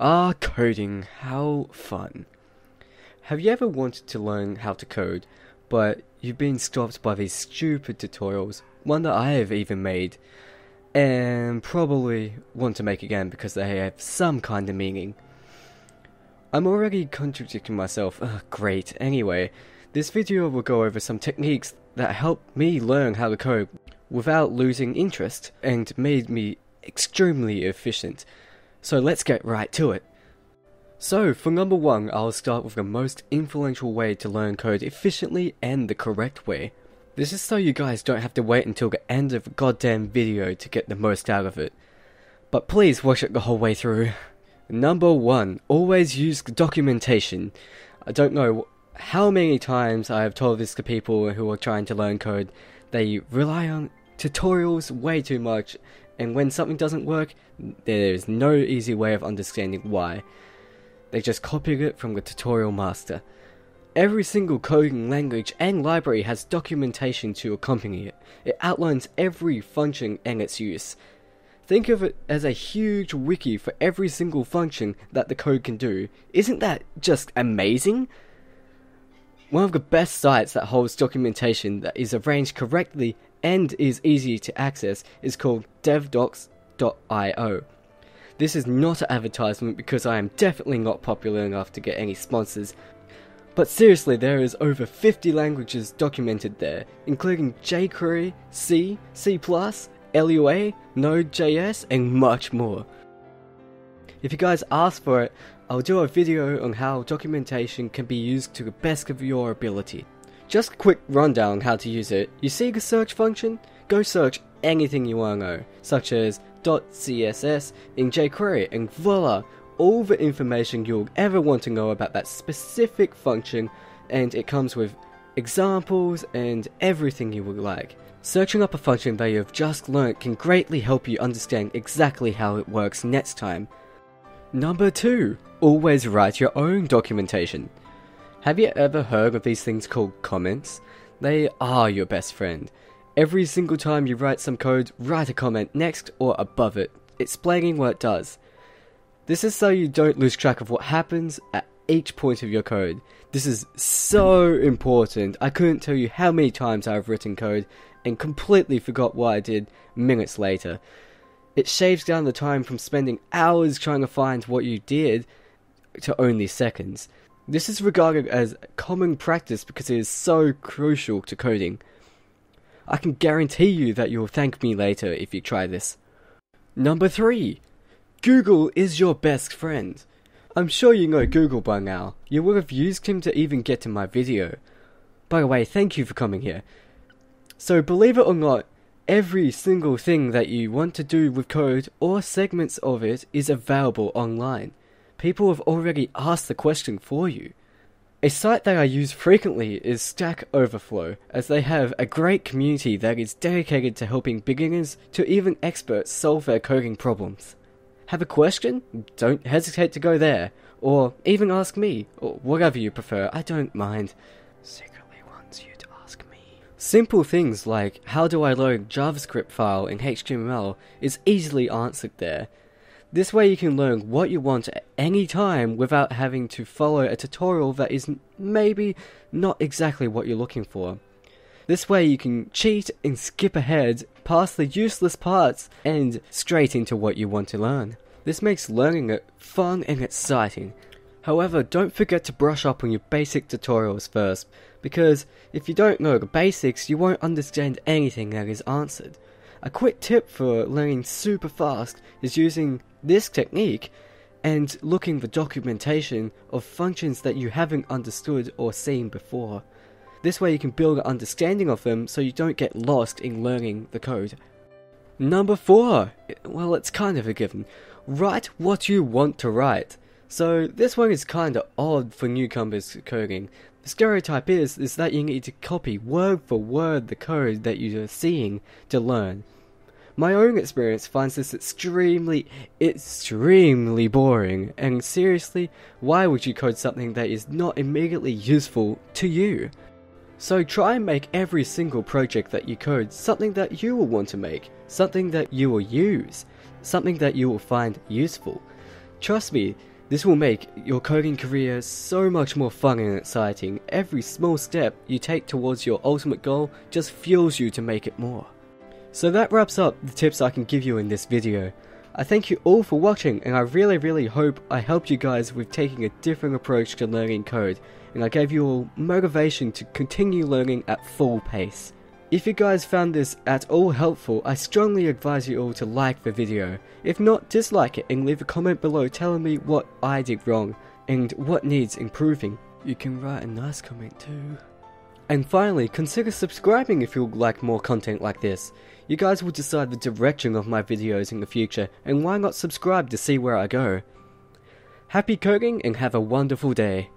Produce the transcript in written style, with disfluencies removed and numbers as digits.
Ah, coding, how fun. Have you ever wanted to learn how to code, but you've been stopped by these stupid tutorials, one that I have even made, and probably want to make again because they have some kind of meaning? I'm already contradicting myself, great. Anyway, this video will go over some techniques that helped me learn how to code without losing interest and made me extremely efficient. So let's get right to it. So for number one, I'll start with the most influential way to learn code efficiently and the correct way. This is so you guys don't have to wait until the end of the goddamn video to get the most out of it. But please watch it the whole way through. Number one, always use documentation. I don't know how many times I have told this to people who are trying to learn code. They rely on tutorials way too much, and when something doesn't work, there is no easy way of understanding why. They just copied it from the tutorial master. Every single coding language and library has documentation to accompany it. It outlines every function and its use. Think of it as a huge wiki for every single function that the code can do. Isn't that just amazing? One of the best sites that holds documentation that is arranged correctly and is easy to access is called devdocs.io. This is not an advertisement because I am definitely not popular enough to get any sponsors. But seriously, there is over 50 languages documented there, including jQuery, C, C++, Lua, Node.js, and much more. If you guys ask for it, I'll do a video on how documentation can be used to the best of your ability. Just a quick rundown on how to use it. You see the search function? Go search anything you want to know, such as .css in jQuery, and voila, all the information you'll ever want to know about that specific function, and it comes with examples and everything you would like. Searching up a function that you've just learnt can greatly help you understand exactly how it works next time. Number 2. Always write your own documentation. Have you ever heard of these things called comments? They are your best friend. Every single time you write some code, write a comment next or above it, explaining what it does. This is so you don't lose track of what happens at each point of your code. This is so important. I couldn't tell you how many times I've written code and completely forgot what I did minutes later. It shaves down the time from spending hours trying to find what you did to only seconds. This is regarded as common practice because it is so crucial to coding. I can guarantee you that you'll thank me later if you try this. Number 3. Google is your best friend. I'm sure you know Google by now. You would have used him to even get to my video. By the way, thank you for coming here. So believe it or not, every single thing that you want to do with code or segments of it is available online. People have already asked the question for you. A site that I use frequently is Stack Overflow, as they have a great community that is dedicated to helping beginners to even experts solve their coding problems. Have a question? Don't hesitate to go there, or even ask me, or whatever you prefer, I don't mind. Secretly wants you to ask me. Simple things like, how do I load JavaScript file in HTML, is easily answered there. This way you can learn what you want at any time without having to follow a tutorial that is maybe not exactly what you're looking for. This way you can cheat and skip ahead past the useless parts and straight into what you want to learn. This makes learning it fun and exciting. However, don't forget to brush up on your basic tutorials first, because if you don't know the basics, you won't understand anything that is answered. A quick tip for learning super fast is using this technique and looking for documentation of functions that you haven't understood or seen before. This way you can build an understanding of them so you don't get lost in learning the code. Number 4. Well, it's kind of a given. Write what you want to write. So this one is kind of odd for newcomers to coding. The stereotype is that you need to copy word for word the code that you are seeing to learn. My own experience finds this extremely boring, and seriously, why would you code something that is not immediately useful to you? So try and make every single project that you code something that you will want to make, something that you will use, something that you will find useful. Trust me, this will make your coding career so much more fun and exciting. Every small step you take towards your ultimate goal just fuels you to make it more. So that wraps up the tips I can give you in this video. I thank you all for watching, and I really hope I helped you guys with taking a different approach to learning code, and I gave you all motivation to continue learning at full pace. If you guys found this at all helpful, I strongly advise you all to like the video. If not, dislike it and leave a comment below telling me what I did wrong and what needs improving. You can write a nice comment too. And finally, consider subscribing if you'd like more content like this. You guys will decide the direction of my videos in the future, and why not subscribe to see where I go. Happy coding and have a wonderful day.